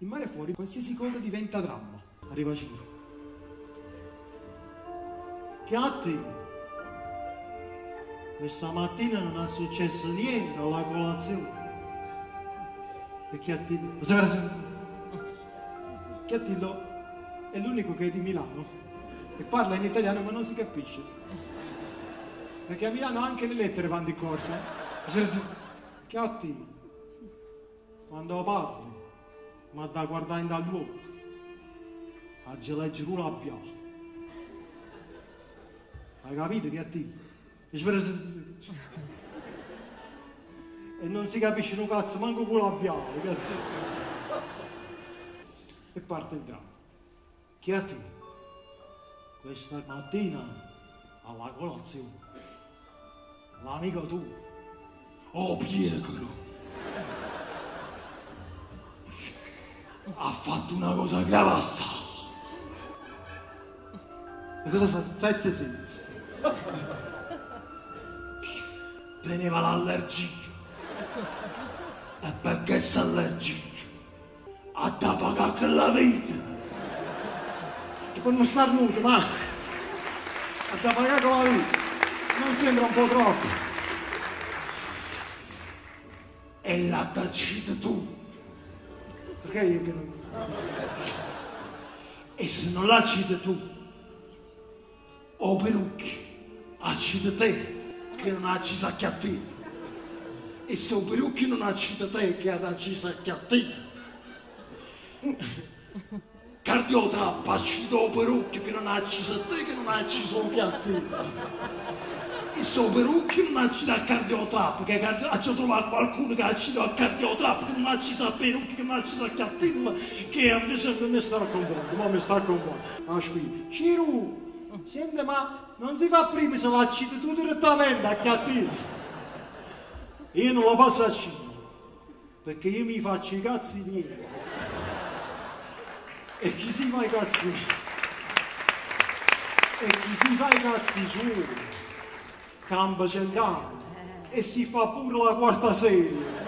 In Mare Fuori qualsiasi cosa diventa dramma. Arriva Ciro. Gatti, questa mattina non è successo niente alla colazione. E Chiattillo è l'unico che è di Milano e parla in italiano ma non si capisce. Perché a Milano anche le lettere vanno di corsa. Chiattillo, quando parli, ma da guardare dall'uomo, a leggere una abbia. Hai capito che a te? E non si capisce un cazzo, manco quello abbiamo, cazzo. E parte il dramma. Che a te? Questa mattina alla colazione, l'amico tuo, oh Pietro, ha fatto una cosa gravassa. E cosa ha fatto? Sette sensi. Teneva l'allergia. E perché s'allergica? Ha da pagare con la vita. Che poi non star nudo, ma ha da pagare con la vita. Non sembra un po' troppo? E l'ha tacita tu. Perché io che non so? E se non la citi tu, o perucchi, accide te che non ha cisa a te. E se o perucchi non accide te che ha cisa a te, cardiotrappa accide o perucchi che non ha cisa a te che non ha cisa a te. E se o perucchi non accide a cardiotrappa, che ha trovato qualcuno che accide a cardiotrappa che non ha cisa a perucchi che non ha cisa a te, che invece mi sta conforto, ma mi sta conforto. Ma Ciro, senti, ma non si fa prima se la accidi tu direttamente a Chiattillo. Io non la posso accidere, perché io mi faccio i cazzi miei. E chi si fa i cazzi miei? E chi si fa i cazzi suoi? Campa cent'anni. E si fa pure la quarta serie.